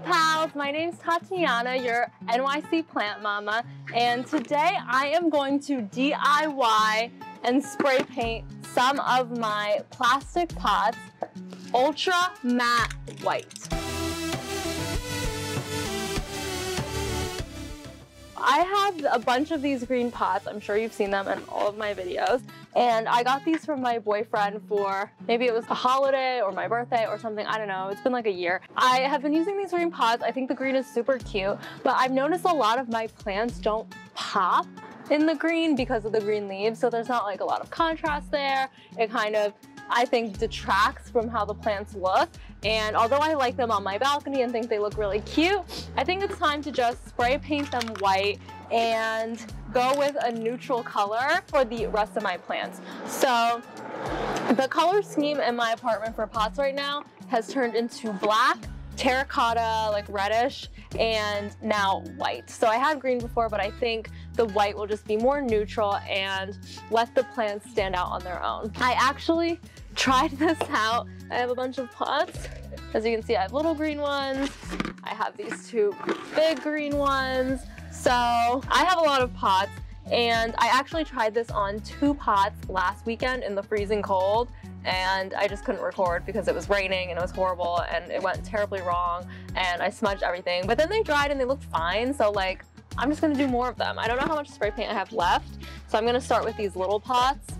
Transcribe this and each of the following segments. plant pals, my name's Tatiana, your NYC plant mama, and today I am going to DIY and spray paint some of my plastic pots ultra matte white. I have a bunch of these green pots. I'm sure you've seen them in all of my videos. And I got these from my boyfriend for maybe it was a holiday or my birthday or something. I don't know. It's been like a year. I have been using these green pots. I think the green is super cute, but I've noticed a lot of my plants don't pop in the green because of the green leaves. So there's not like a lot of contrast there. It kind of, I think, detracts from how the plants look. And although I like them on my balcony and think they look really cute, I think it's time to just spray paint them white and go with a neutral color for the rest of my plants. So the color scheme in my apartment for pots right now has turned into black, terracotta, like reddish, and now white. So I had green before, but I think the white will just be more neutral and let the plants stand out on their own. I actually tried this out. I have a bunch of pots. As you can see, I have little green ones. I have these two big green ones. So I have a lot of pots, and I actually tried this on two pots last weekend in the freezing cold, and I just couldn't record because it was raining and it was horrible and it went terribly wrong and I smudged everything. But then they dried and they looked fine, so like I'm just gonna do more of them. I don't know how much spray paint I have left, so I'm gonna start with these little pots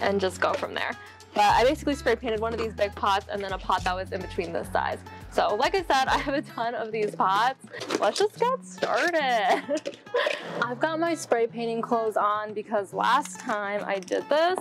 and just go from there. But I basically spray painted one of these big pots and then a pot that was in between this size. So like I said, I have a ton of these pots. Let's just get started. I've got my spray painting clothes on because last time I did this,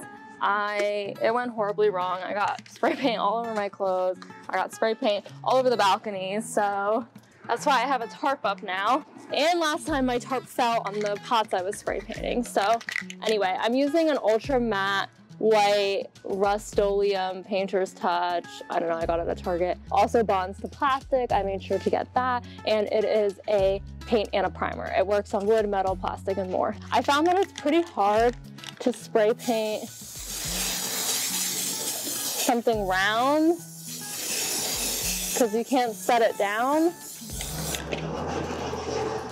it went horribly wrong. I got spray paint all over my clothes. I got spray paint all over the balcony. So that's why I have a tarp up now. And last time my tarp fell on the pots I was spray painting. So anyway, I'm using an ultra matte white Rust-Oleum Painter's Touch. I don't know, I got it at Target. Also bonds to plastic, I made sure to get that. And it is a paint and a primer. It works on wood, metal, plastic, and more. I found that it's pretty hard to spray paint something round because you can't set it down.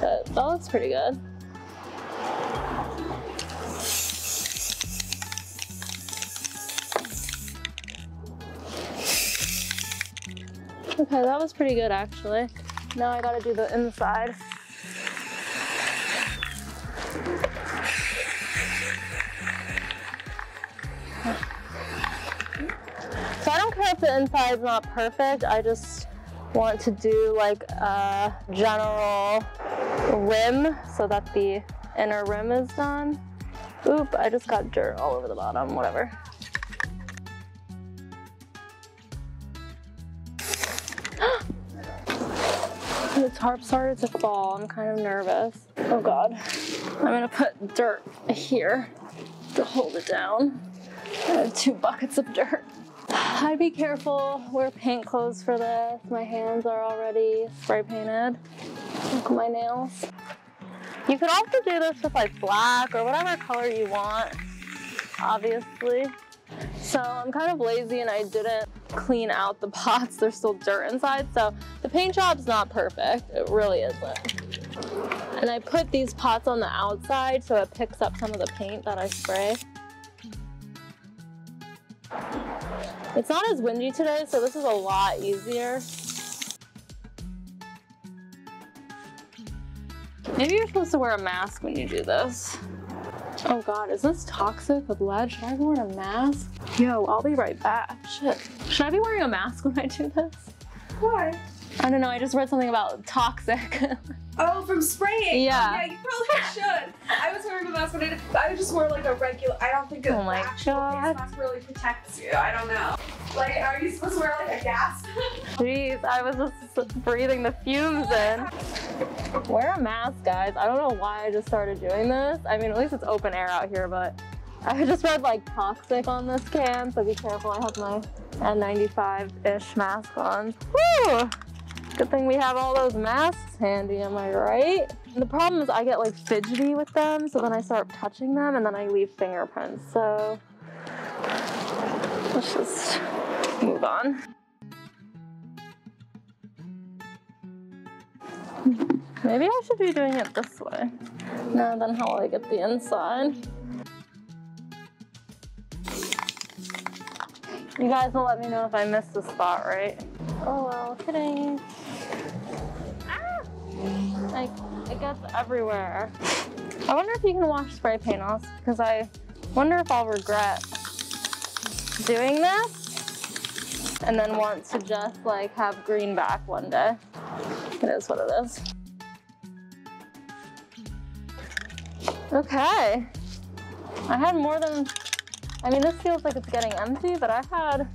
But that looks pretty good. Okay, that was pretty good actually. Now I gotta do the inside. So I don't care if the inside's not perfect, I just want to do like a general rim so that the inner rim is done. Oop, I just got dirt all over the bottom, whatever. The tarp started to fall. I'm kind of nervous. Oh God. I'm gonna put dirt here to hold it down. I have two buckets of dirt. I'd be careful. Wear paint clothes for this. My hands are already spray painted. Look at my nails. You could also do this with like black or whatever color you want, obviously. So I'm kind of lazy and I didn't clean out the pots. There's still dirt inside. So the paint job's not perfect. It really isn't. And I put these pots on the outside so it picks up some of the paint that I spray. It's not as windy today, so this is a lot easier. Maybe you're supposed to wear a mask when you do this. Oh God, is this toxic with lead? Should I be wearing a mask? Yo, I'll be right back. Shit. Should I be wearing a mask when I do this? Why? I don't know, I just read something about toxic. Oh, from spraying? Yeah. Oh, yeah, you probably should. I was wearing a mask, but I just wore like a regular, I don't think an actual face mask really protects you. I don't know. Like, are you supposed to wear like a gas? Jeez, I was just breathing the fumes in. Wear a mask, guys. I don't know why I just started doing this. I mean, at least it's open air out here, but I just read like toxic on this can, so be careful. I have my N95-ish mask on. Woo! Good thing we have all those masks handy, am I right? The problem is I get like fidgety with them, so then I start touching them and then I leave fingerprints. So let's just move on. Maybe I should be doing it this way. Now then, how will I get the inside? You guys will let me know if I missed the spot, right? Oh well, kidding. Ah! It gets everywhere. I wonder if you can wash spray paint off, because I wonder if I'll regret doing this and then want to just like have green back one day. It is what it is. Okay, I had more than, I mean, this feels like it's getting empty, but I had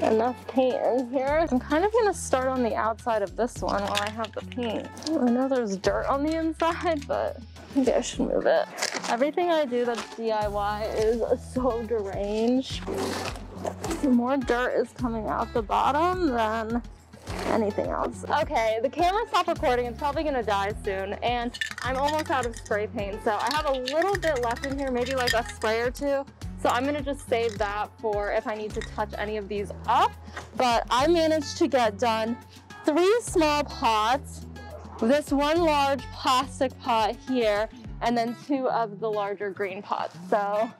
enough paint in here. I'm kind of gonna start on the outside of this one while I have the paint. I know there's dirt on the inside, but maybe I should move it. Everything I do that's DIY is so deranged. More dirt is coming out the bottom than anything else. Okay, the camera stopped recording. It's probably gonna die soon, and I'm almost out of spray paint, so I have a little bit left in here, maybe like a spray or two. So I'm gonna just save that for if I need to touch any of these up. But I managed to get done 3 small pots, this one large plastic pot here, and then 2 of the larger green pots. So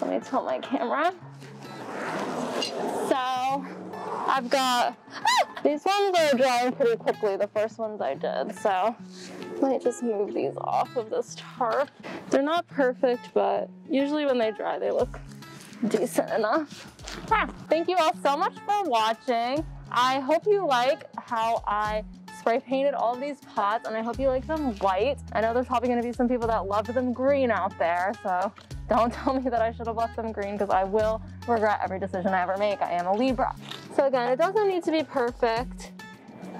let me tilt my camera. So I've got, these ones are drying pretty quickly, the first ones I did. So I might just move these off of this tarp. They're not perfect, but usually when they dry, they look decent enough. Thank you all so much for watching. I hope you like how I spray painted all of these pots, and I hope you like them white. I know there's probably gonna be some people that loved them green out there, so don't tell me that I should have left them green, because I will regret every decision I ever make. I am a Libra. So again, it doesn't need to be perfect.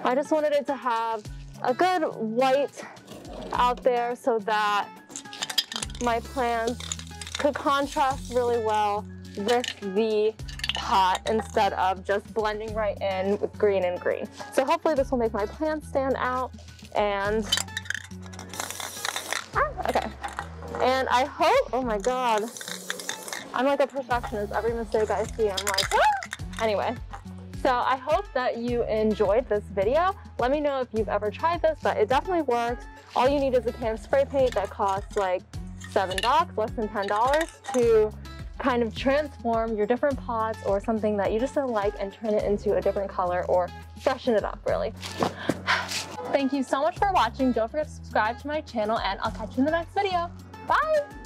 I just wanted it to have a good white out there so that my plans could contrast really well with the pot instead of just blending right in with green and green. So hopefully this will make my plants stand out, and okay. And I hope, oh my God, I'm like a perfectionist. Every mistake I see, I'm like, ah! Anyway. So I hope that you enjoyed this video. Let me know if you've ever tried this, but it definitely works. All you need is a can of spray paint that costs like $7, less than $10, to kind of transform your different pots or something that you just don't like and turn it into a different color or freshen it up, really. Thank you so much for watching. Don't forget to subscribe to my channel, and I'll catch you in the next video. Bye.